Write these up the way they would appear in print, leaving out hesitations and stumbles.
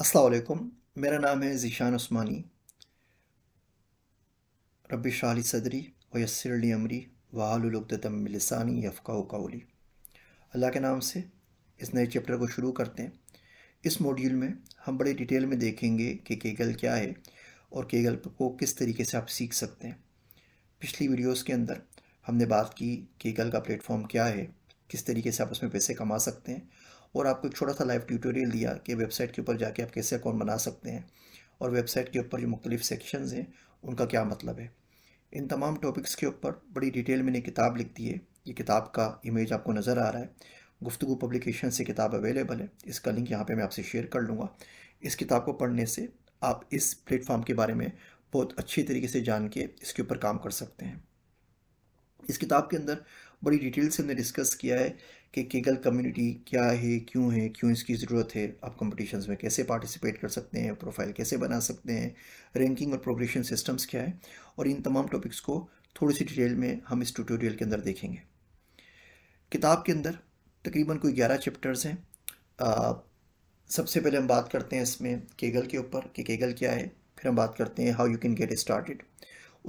अस्सलाम वालेकुम, मेरा नाम है ज़ीशान उस्मानी। रब्बी शाली सदरी वयस्सिर ली अमरी वहलुल उक़्दतम मिन लिसानी यफ़क़हू क़ौली। अल्लाह के नाम से इस नए चैप्टर को शुरू करते हैं। इस मॉड्यूल में हम बड़े डिटेल में देखेंगे कि कैगल क्या है और कैगल को किस तरीके से आप सीख सकते हैं। पिछली वीडियोस के अंदर हमने बात की कैगल का प्लेटफॉर्म क्या है, किस तरीके से आप उसमें पैसे कमा सकते हैं, और आपको एक छोटा सा लाइव ट्यूटोरियल दिया कि वेबसाइट के ऊपर जाके आप कैसे अकाउंट बना सकते हैं और वेबसाइट के ऊपर जो मुख्तलिफ सेक्शंस हैं उनका क्या मतलब है। इन तमाम टॉपिक्स के ऊपर बड़ी डिटेल मैंने किताब लिख दी है। ये किताब का इमेज आपको नज़र आ रहा है। गुफ्तगू पब्लिकेशन से किताब अवेलेबल है, इसका लिंक यहाँ पर मैं आपसे शेयर कर लूँगा। इस किताब को पढ़ने से आप इस प्लेटफॉर्म के बारे में बहुत अच्छी तरीके से जान के इसके ऊपर काम कर सकते हैं। इस किताब के अंदर बड़ी डिटेल से हमने डिस्कस किया है कि कैगल कम्युनिटी क्या है, क्यों है, क्यों इसकी ज़रूरत है, आप कॉम्पिटिशन्स में कैसे पार्टिसिपेट कर सकते हैं, प्रोफाइल कैसे बना सकते हैं, रैंकिंग और प्रोग्रेशन सिस्टम्स क्या है, और इन तमाम टॉपिक्स को थोड़ी सी डिटेल में हम इस ट्यूटोरियल के अंदर देखेंगे। किताब के अंदर तकरीबन कोई 11 चैप्टर्स हैं। सबसे पहले हम बात करते हैं इसमें कैगल के ऊपर कि कैगल क्या है, फिर हम बात करते हैं how you can get started,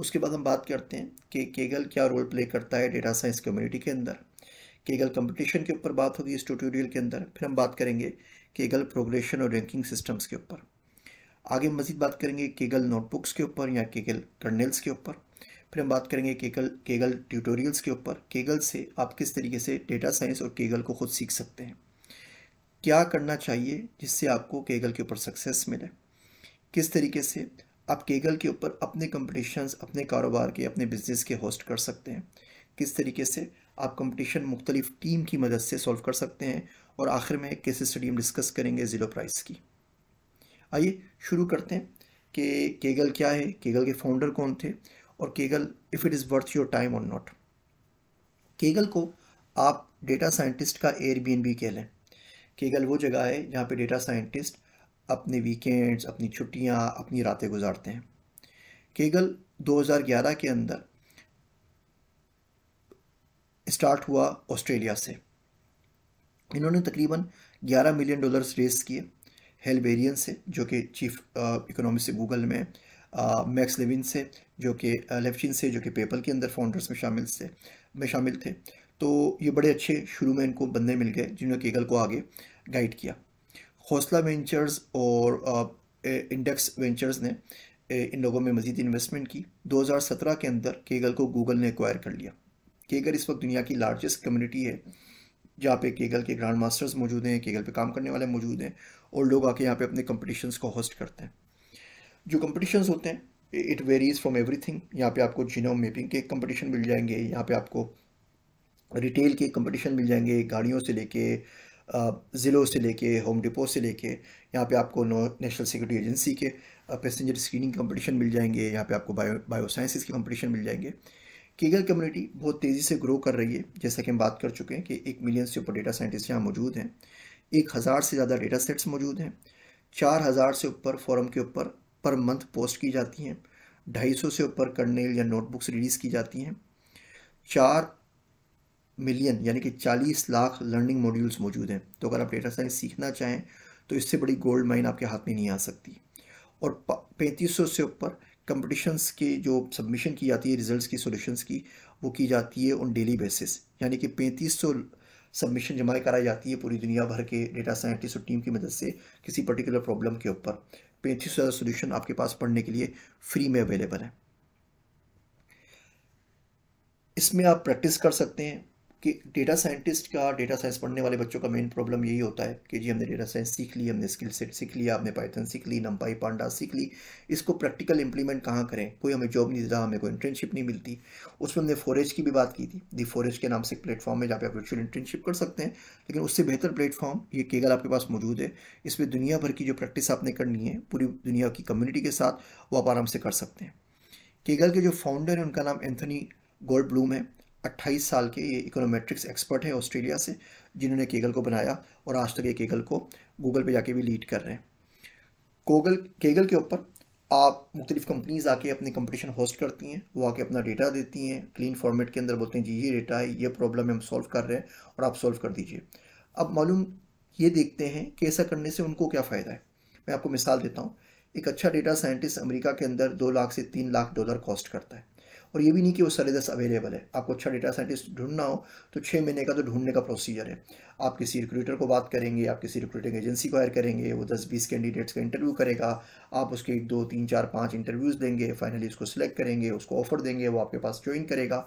उसके बाद हम बात करते हैं कि कैगल क्या रोल प्ले करता है डेटा साइंस कम्युनिटी के अंदर, कैगल कंपटीशन के ऊपर बात होगी इस ट्यूटोरियल के अंदर, फिर हम बात करेंगे कैगल प्रोग्रेशन और रैंकिंग सिस्टम्स के ऊपर, आगे मज़ीद बात करेंगे कैगल नोटबुक्स के ऊपर या कैगल कर्नल्स के ऊपर, फिर हम बात करेंगे कैगल ट्यूटोरियल्स के ऊपर, कैगल से आप किस तरीके से डेटा साइंस और कैगल को खुद सीख सकते हैं, क्या करना चाहिए जिससे आपको कैगल के ऊपर सक्सेस मिले, किस तरीके से आप कैगल के ऊपर अपने कंपटीशन्स, अपने कारोबार के, अपने बिजनेस के होस्ट कर सकते हैं, किस तरीके से आप कंपटीशन मुख्तलिफ टीम की मदद से सॉल्व कर सकते हैं, और आखिर में एक केस स्टडी हम डिस्कस करेंगे ज़ीरो प्राइस की। आइए शुरू करते हैं कि कैगल क्या है, कैगल के फाउंडर कौन थे, और Kaggle if it is worth your time और नॉट। कैगल को आप डेटा साइंटिस्ट का एयरबीएनबी कह लें। कैगल वो जगह है जहाँ पर डेटा साइंटिस्ट अपने वीकेंड्स, अपनी छुट्टियाँ, अपनी रातें गुजारते हैं। कैगल 2011 के अंदर स्टार्ट हुआ ऑस्ट्रेलिया से। इन्होंने तकरीबन 11 मिलियन डॉलर्स रेस किए हेल वेरियन से, जो कि चीफ इकोनॉमिस्ट से गूगल में, मैक्स लेवचिन से, जो कि पेपल के अंदर फाउंडर्स में शामिल थे। तो ये बड़े अच्छे शुरू में इनको बंदे मिल गए जिन्होंने कैगल को आगे गाइड किया। हौसला वेंचर्स और इंडेक्स वेंचर्स ने इन लोगों में मज़ीद इन्वेस्टमेंट की। 2017 के अंदर कैगल को गूगल ने एक्वायर कर लिया। कैगल इस वक्त दुनिया की लार्जेस्ट कम्युनिटी है, जहाँ पे कैगल के ग्रांड मास्टर्स मौजूद हैं, कैगल पे काम करने वाले मौजूद हैं, और लोग आके यहाँ पे अपने कम्पटिशन्स को होस्ट करते हैं। जो कम्पटिशन्स होते हैं इट वेरीज़ फ्राम एवरीथिंग। यहाँ पर आपको जीनोम मैपिंग के कम्पटिशन मिल जाएंगे, यहाँ पर आपको रिटेल के कम्पटिशन मिल जाएंगे, गाड़ियों से लेके, ज़िलों से लेके, होम डिपो से लेके, यहाँ पे आपको नेशनल सिक्योरिटी एजेंसी के पैसेंजर स्क्रीनिंग कंपटीशन मिल जाएंगे, यहाँ पे आपको बायोसाइंसिस के कंपटीशन मिल जाएंगे। कैगल कम्युनिटी बहुत तेज़ी से ग्रो कर रही है, जैसा कि हम बात कर चुके हैं कि 1 मिलियन से ऊपर डेटा साइंटिस्ट यहाँ मौजूद हैं, 1000 से ज़्यादा डेटा सेट्स मौजूद हैं, 4000 से ऊपर फोरम के ऊपर पर मंथ पोस्ट की जाती हैं, 250 से ऊपर कर्नेल या नोटबुक्स रिलीज़ की जाती हैं, 4 मिलियन यानी कि 40 लाख लर्निंग मॉड्यूल्स मौजूद हैं। तो अगर आप डेटा साइंस सीखना चाहें तो इससे बड़ी गोल्ड माइन आपके हाथ में नहीं आ सकती। और 3500 से ऊपर कंपटीशन्स के जो सबमिशन की जाती है, रिजल्ट्स की, सॉल्यूशंस की, वो की जाती है ऑन डेली बेसिस, यानी कि 3500 सबमिशन जमा कराई जाती है पूरी दुनिया भर के डेटा साइंटिस्ट और टीम की मदद से किसी पर्टिकुलर प्रॉब्लम के ऊपर। 3500 सोल्यूशन आपके पास पढ़ने के लिए फ्री में अवेलेबल है। इसमें आप प्रैक्टिस कर सकते हैं कि डेटा साइंटिस्ट का, डेटा साइंस पढ़ने वाले बच्चों का मेन प्रॉब्लम यही होता है कि जी हमने डेटा साइंस सीख ली, हमने स्किल सेट सीख लिया, हमने पाइथन सीख ली, नम्पाई, पांडा सीख ली, इसको प्रैक्टिकल इंप्लीमेंट कहाँ करें? कोई हमें जॉब नहीं देता, हमें कोई इंटर्नशिप नहीं मिलती। उसमें हमने 4H की भी बात की थी। दी 4H के नाम से एक प्लेटफॉर्म है जहाँ पर आप वर्चुअल इंटर्नशिप कर सकते हैं, लेकिन उससे बेहतर प्लेटफॉर्म ये कैगल आपके पास मौजूद है। इसमें दुनिया भर की जो प्रैक्टिस आपने करनी है पूरी दुनिया की कम्युनिटी के साथ, वो आप आराम से कर सकते हैं। कैगल के जो फाउंडर हैं उनका नाम एंथनी गोल्डब्लूम है। 28 साल के ये इकोनोमेट्रिक्स एक्सपर्ट हैं ऑस्ट्रेलिया से, जिन्होंने कैगल को बनाया और आज तक ये कैगल को गूगल पे जाके भी लीड कर रहे हैं। कैगल के ऊपर आप मुख्तलिफ कंपनीज़ आके अपने कंपटीशन होस्ट करती हैं, वो आके अपना डेटा देती हैं क्लीन फॉर्मेट के अंदर, बोलते हैं जी ये डेटा है, ये प्रॉब्लम हम सॉल्व कर रहे हैं और आप सॉल्व कर दीजिए। अब मालूम ये देखते हैं कि ऐसा करने से उनको क्या फ़ायदा है। मैं आपको मिसाल देता हूँ, एक अच्छा डेटा साइंटिस्ट अमेरिका के अंदर 2 लाख से 3 लाख डॉलर कॉस्ट करता है, और ये भी नहीं कि वो सारे 10 अवेलेबल है। आपको अच्छा डेटा साइंटिस्ट ढूंढना हो तो 6 महीने का तो ढूंढने का प्रोसीजर है। आप किसी रिक्रूटर को बात करेंगे, आप किसी रिक्रूटिंग एजेंसी को हायर करेंगे, वो 10-20 कैंडिडेट्स का इंटरव्यू करेगा, आप उसके 1, 2, 3, 4, 5 इंटरव्यूज़ देंगे, फाइनली उसको सिलेक्ट करेंगे, उसको ऑफर देंगे, वो आपके पास ज्वाइन करेगा।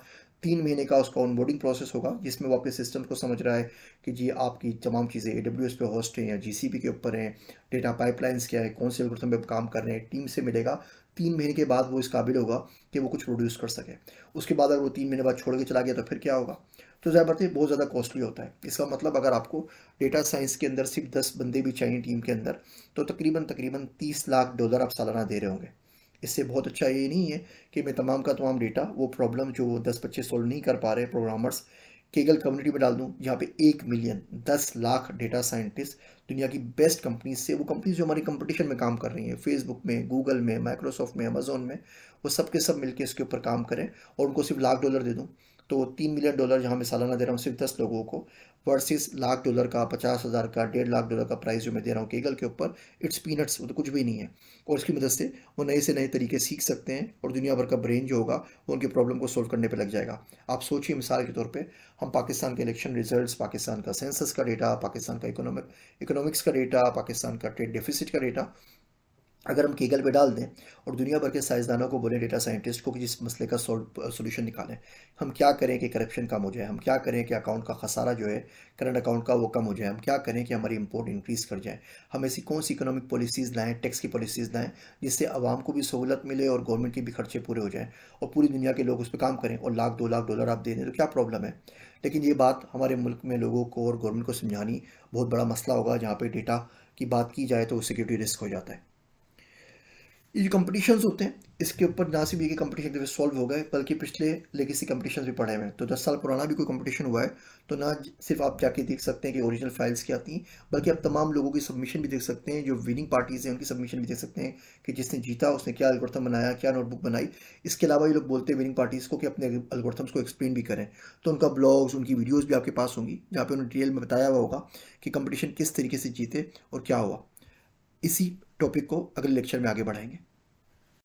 3 महीने का उसका ऑनबोर्डिंग प्रोसेस होगा जिसमें वो आपके सिस्टम को समझ रहा है कि जी आपकी तमाम चीज़ें AWS पे होस्ट हैं या GCP के ऊपर हैं, डेटा पाइपलाइंस क्या है, कौन से एल्गोरिथम पे काम कर रहे हैं, टीम से मिलेगा। 3 महीने के बाद वो इस काबिल होगा कि वो कुछ प्रोड्यूस कर सके। उसके बाद अगर वो 3 महीने बाद छोड़ के चला गया तो फिर क्या होगा? तो ज़ाहिर बात है बहुत ज़्यादा कॉस्टली होता है। इसका मतलब अगर आपको डेटा साइंस के अंदर सिर्फ 10 बंदे भी चाहिए टीम के अंदर, तो तकरीबन 30 लाख डॉलर आप सालाना दे रहे होंगे। इससे बहुत अच्छा ये नहीं है कि मैं तमाम का तमाम डेटा, वो प्रॉब्लम जो 10-25 सॉल्व नहीं कर पा रहे प्रोग्रामर्स, केगल कम्युनिटी में डाल दूँ। यहाँ पे 1 मिलियन 10 लाख डेटा साइंटिस्ट दुनिया की बेस्ट कंपनीज से, वो कंपनीज जो हमारी कंपटीशन में काम कर रही हैं, फेसबुक में, गूगल में, माइक्रोसॉफ्ट में, अमेजोन में, वो सब के सब मिलकर इसके ऊपर काम करें और उनको सिर्फ $1 लाख दे दूँ तो 3 मिलियन डॉलर जहाँ मैं सालाना दे रहा हूँ सिर्फ 10 लोगों को, वर्सेस $1 लाख का, 50,000 का, $1.5 लाख का प्राइस जो मैं दे रहा हूँ केगल के ऊपर, इट्स पीनट्स, वो तो कुछ भी नहीं है। और उसकी मदद से वो नए से नए तरीके सीख सकते हैं और दुनिया भर का ब्रेन जो होगा वो उनकी प्रॉब्लम को सोल्व करने पर लग जाएगा। आप सोचिए मिसाल के तौर पर हम पाकिस्तान के इलेक्शन रिजल्ट, पाकिस्तान का सेंसस का डेटा, पाकिस्तान का इकोनॉमिक्स का डेटा, पाकिस्तान का ट्रेड डेफिसिट का डेटा अगर हम केगल पे डाल दें और दुनिया भर के साइंसदानों को बोलें, डेटा साइंटिस्ट को, कि जिस मसले का सॉल्यूशन निकालें, हम क्या करें कि करप्शन कम हो जाए, हम क्या करें कि अकाउंट का खसारा जो है करंट अकाउंट का वो कम हो जाए, हम क्या करें कि हमारी इंपोर्ट इंक्रीज़ कर जाए, हम ऐसी कौन सी इकोनॉमिक पॉलिसीज़ लाएँ, टैक्स की पॉलिसीज़ लाएँ जिससे आवाम को भी सहूलत मिले और गवर्नमेंट के भी खर्चे पूरे हो जाएँ और पूरी दुनिया के लोग उस पर काम करें, और $1 लाख 2 लाख डॉलर आप दे दें तो क्या प्रॉब्लम है? लेकिन ये बात हमारे मुल्क में लोगों को और गवर्नमेंट को समझानी बहुत बड़ा मसला होगा। जहाँ पर डेटा की बात की जाए तो वो सिक्योरिटी रिस्क हो जाता है। ये जो कम्पटिशन्स होते हैं इसके ऊपर ना सिर्फ ये कम्पटिशन जो सॉल्व हो गए, बल्कि पिछले लेगेसी कम्पटिशन भी पढ़े हुए हैं। तो 10 साल पुराना भी कोई कम्पटिशन हुआ है तो ना सिर्फ आप जाके देख सकते हैं कि ओरिजिनल फाइल्स क्या आती हैं, बल्कि आप तमाम लोगों की सबमिशन भी देख सकते हैं, जो विनिंग पार्टीज़ हैं उनकी सबमिशन भी देख सकते हैं कि जिसने जीता उसने क्या एल्गोरिथम बनाया, क्या नोटबुक बनाई। इसके अलावा ये लोग बोलते हैं विनिंग पार्टीज़ को कि अपने एल्गोरिथम्स को एक्सप्लेन भी करें, तो उनका ब्लॉग्स, उनकी वीडियोज़ भी आपके पास होंगी जहाँ पर उन्होंने डिटेल में बताया हुआ होगा कि कम्पटिशन किस तरीके से जीते और क्या हुआ। इसी टॉपिक को अगले लेक्चर में आगे बढ़ाएंगे।